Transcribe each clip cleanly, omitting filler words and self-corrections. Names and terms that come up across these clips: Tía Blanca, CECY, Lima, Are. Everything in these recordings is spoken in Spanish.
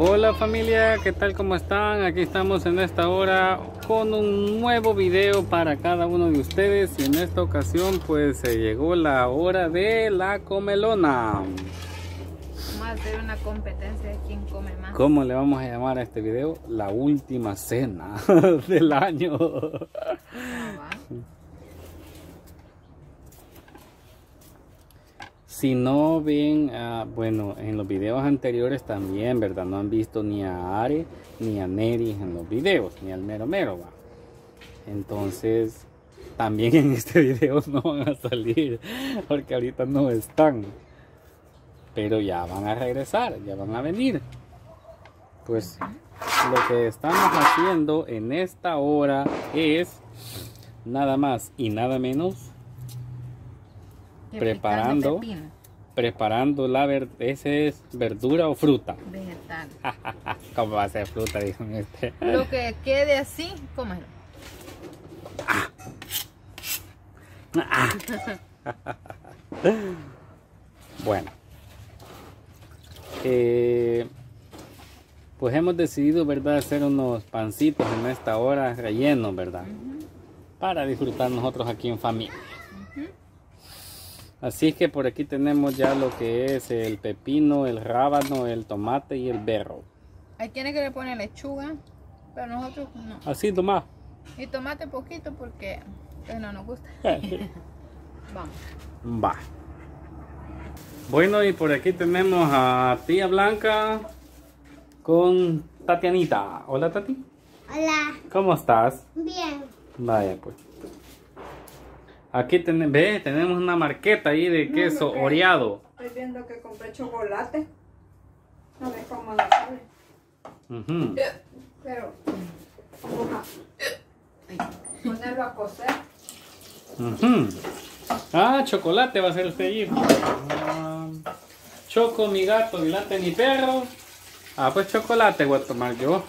Hola familia, ¿qué tal? ¿Cómo están? Aquí estamos en esta hora con un nuevo video para cada uno de ustedes. Y en esta ocasión pues se llegó la hora de la comelona. Vamos a hacer una competencia de quién come más. ¿Cómo le vamos a llamar a este video? La última cena del año. Si no ven, bueno, en los videos anteriores también, ¿verdad? No han visto ni a Are ni a Neri en los videos, ni al mero mero, ¿va? Entonces, también en este video no van a salir, porque ahorita no están. Pero ya van a regresar, ya van a venir. Pues, lo que estamos haciendo en esta hora es nada más y nada menos preparando ese es verdura o fruta vegetal. ¿Cómo va a ser fruta? Dicen lo que quede así, cómelo. Bueno, pues hemos decidido, ¿verdad?, hacer unos pancitos en esta hora rellenos, ¿verdad? Para disfrutar nosotros aquí en familia. Así que por aquí tenemos ya lo que es el pepino, el rábano, el tomate y el berro. Ahí tiene que le poner lechuga, pero nosotros no. Así nomás. Y tomate poquito porque pues no nos gusta. Vamos. Va. Bueno, y por aquí tenemos a tía Blanca con Tatianita. Hola, Tati. Hola. ¿Cómo estás? Bien. Vaya pues. Aquí tenemos una marqueta ahí de queso oreado. Estoy viendo que compré chocolate. A ver cómo lo sabe. Pero vamos a ponerlo a cocer. Ah, chocolate va a ser el seguir. Choco mi gato, mi late mi perro. Ah, pues chocolate voy a tomar yo.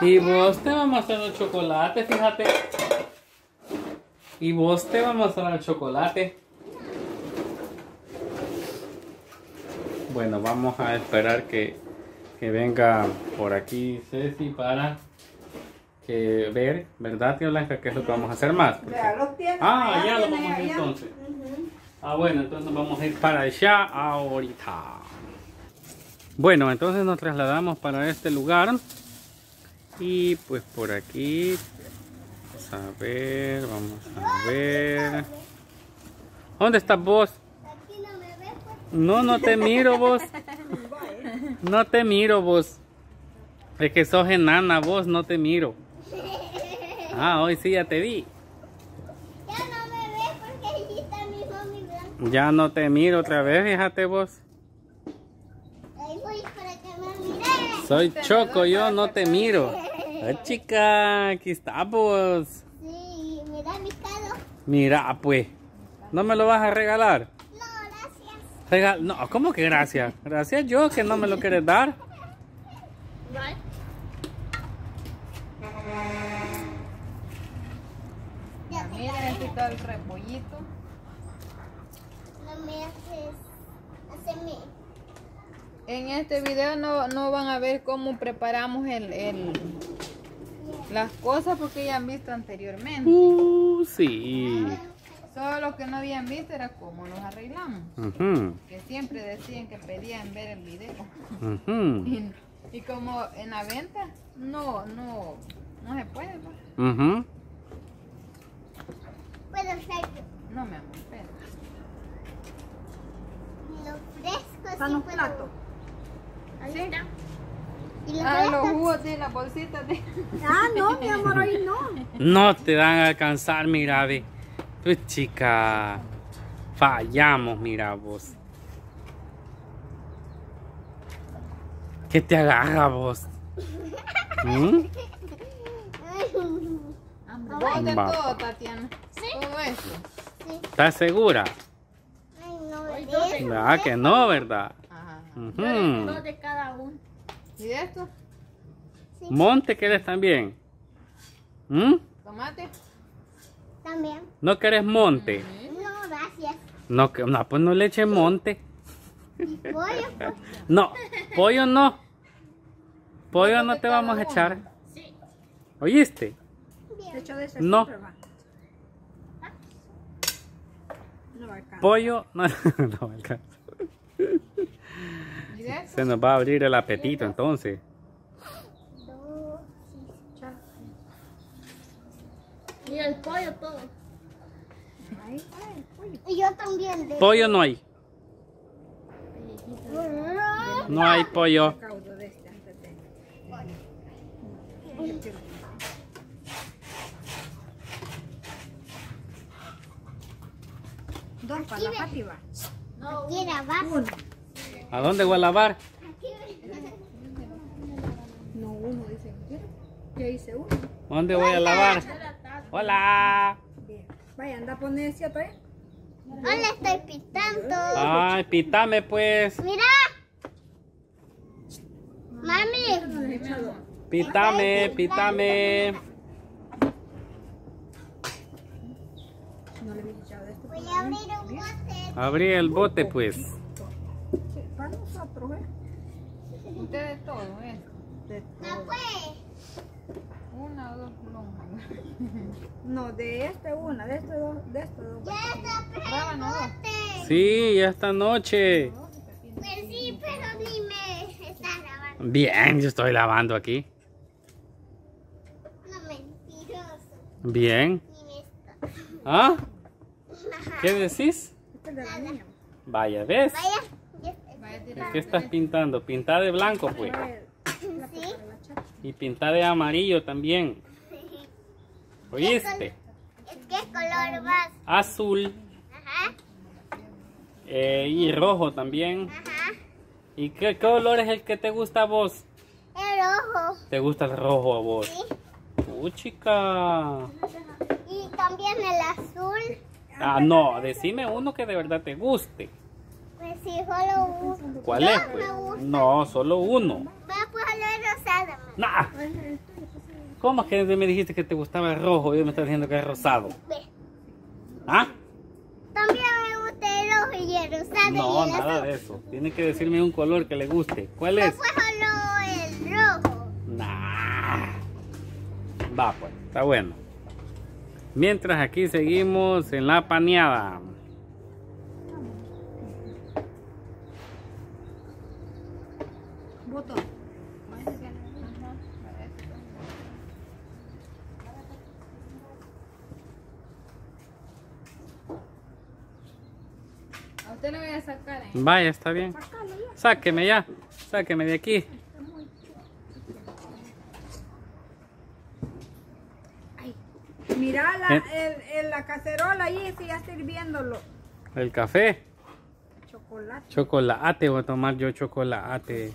Y vos te vamos a dar chocolate, fíjate. Y vos te vamos a dar chocolate. Bueno, vamos a esperar que venga por aquí Cecy para que ver, ¿verdad, tía Blanca? ¿Qué es lo que vamos a hacer más? Porque... Ah, ya lo vamos a ir entonces. Ah, bueno, entonces vamos a ir para allá ahorita. Bueno, entonces nos trasladamos para este lugar. Y pues por aquí vamos a ver. ¿Dónde estás vos? Aquí no me ves, pues. No te miro vos. No te miro vos. Es que sos enana vos, no te miro. Ah, hoy sí ya te vi. Ya no me ves porque allí está mi mami Blanca. Ya no te miro otra vez, fíjate vos. Ahí voy para que me mires. Soy Choco, yo no te miro. ¡Ay, chica! Aquí estamos. Sí, mira mi carro. Mira, pues. ¿No me lo vas a regalar? No, gracias. No, ¿cómo que gracias? Gracias yo que no me lo quieres dar. Bye. Ya mira, necesito el repollito. No me haces. Haceme. En este video no van a ver cómo preparamos las cosas porque ya han visto anteriormente. Sí. Solo lo que no habían visto era cómo los arreglamos. Que siempre decían que pedían ver el video. Y como en la venta, no se puede. ¿Puedo hacerlo? No, mi amor, espera. Lo fresco. ¿Están los platos? ¿Sí? Los jugos de la bolsita de... Ah, no, mi amor, ahí no. No te van a alcanzar, mira, ve. Tú, chica. Fallamos, mira vos. ¿Qué te agarra vos? De todo, Tatiana. ¿Sí? Todo eso. Sí. ¿Estás segura? Ay, no, ¿verdad que no, verdad? Dos de cada uno. ¿Y de esto? Sí. ¿Monte querés también? ¿Tomate? También. ¿No querés monte? No, gracias. No, pues no le eche monte. ¿Pollo? No, pollo no. Pollo no te vamos a echar. Sí. ¿Oíste? No. Pollo no, no alcanza. Se nos va a abrir el apetito entonces. Y el pollo todo. Y yo también. Pollo no hay. No hay pollo. Dos para la pati va. Aquí lavar. ¿A dónde voy a lavar? No, uno dice. ¿Qué dice uno? ¿Dónde voy a lavar? Hola. Vaya, anda a poner cierto ahí. Hola, estoy pitando. Ay, pitame pues. Mira. Mami. Pitame, pitame. Voy a abrir un bote. Abrí el bote pues. Para nosotros, ¿eh? Ustedes todos, ¿eh? No pues. Una o dos plumas. No, de este una, de este dos, de este dos. Ya está para el bote. Sí, ya esta noche. Pues sí, pero ni me estás lavando. Bien, yo estoy lavando aquí. No, mentiroso. Bien. ¿Ah? ¿Qué decís? Vaya, ¿ves? ¿Qué estás pintando? Pinta de blanco, pues. ¿Sí? Y pinta de amarillo también. ¿Oíste? ¿Qué color vas? Azul. Ajá. Y rojo también. Ajá. ¿Y qué color es el que te gusta a vos? El rojo. ¿Te gusta el rojo a vos? Sí. ¡Uy, chica! Y también el azul. Ah, no, decime uno que de verdad te guste. Pues sí, solo uno. ¿Cuál es, pues? No, solo uno. Va a poner rosado. Nah. ¿Cómo es que me dijiste que te gustaba el rojo y me estás diciendo que es rosado? ¿Ah? También me gusta el rojo y el rosado. No, y el nada azul. De eso. Tiene que decirme un color que le guste. ¿Cuál es? Pues solo el rojo. Nah. Va, pues, está bueno. Mientras aquí seguimos en la paneada. A usted lo voy a sacar, ¿eh? Vaya, está bien. Sáqueme ya. Sáqueme de aquí. Mirá la cacerola ahí, sí, ya está hirviéndolo. ¿El café? Chocolate. Chocolate, voy a tomar yo chocolate.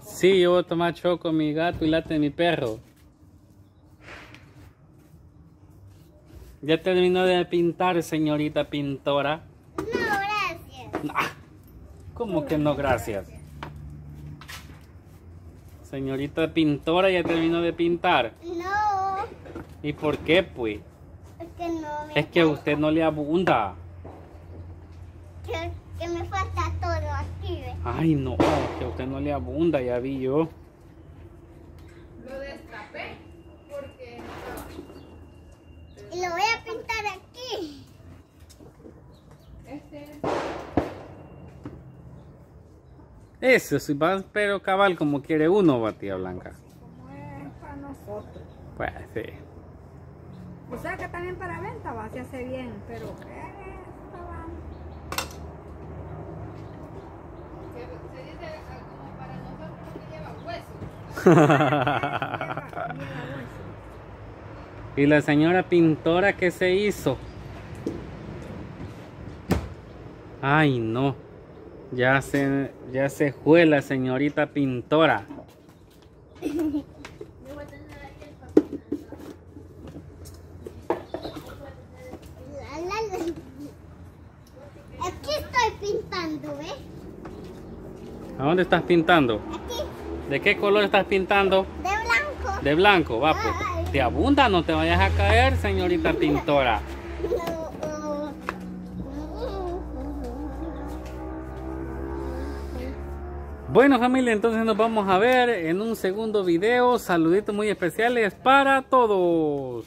Sí, yo voy a tomar choco, mi gato y late de mi perro. ¿Ya terminó de pintar, señorita pintora? No, gracias. Nah. ¿Cómo que no, gracias? Señorita pintora, ¿ya terminó de pintar? No. ¿Y por qué, pues? Es que no me... Es que a usted no le abunda. Que me falta todo aquí, ¿ves? Ay, no, es que a usted no le abunda, ya vi yo. Lo destapé porque... Y lo voy a pintar aquí. Eso, si va, pero cabal como quiere uno, va, tía Blanca. Como es para nosotros. Pues sí. O sea que también para venta va, se hace bien, pero se dice como para nosotros que lleva hueso. Y la señora pintora que se hizo. Ay no, ya se fue la señorita pintora. ¿A dónde estás pintando? Aquí. ¿De qué color estás pintando? De blanco. De blanco, va pues. Ay. Te abunda, no te vayas a caer, señorita pintora. No. Bueno, familia, entonces nos vamos a ver en un segundo video. Saluditos muy especiales para todos.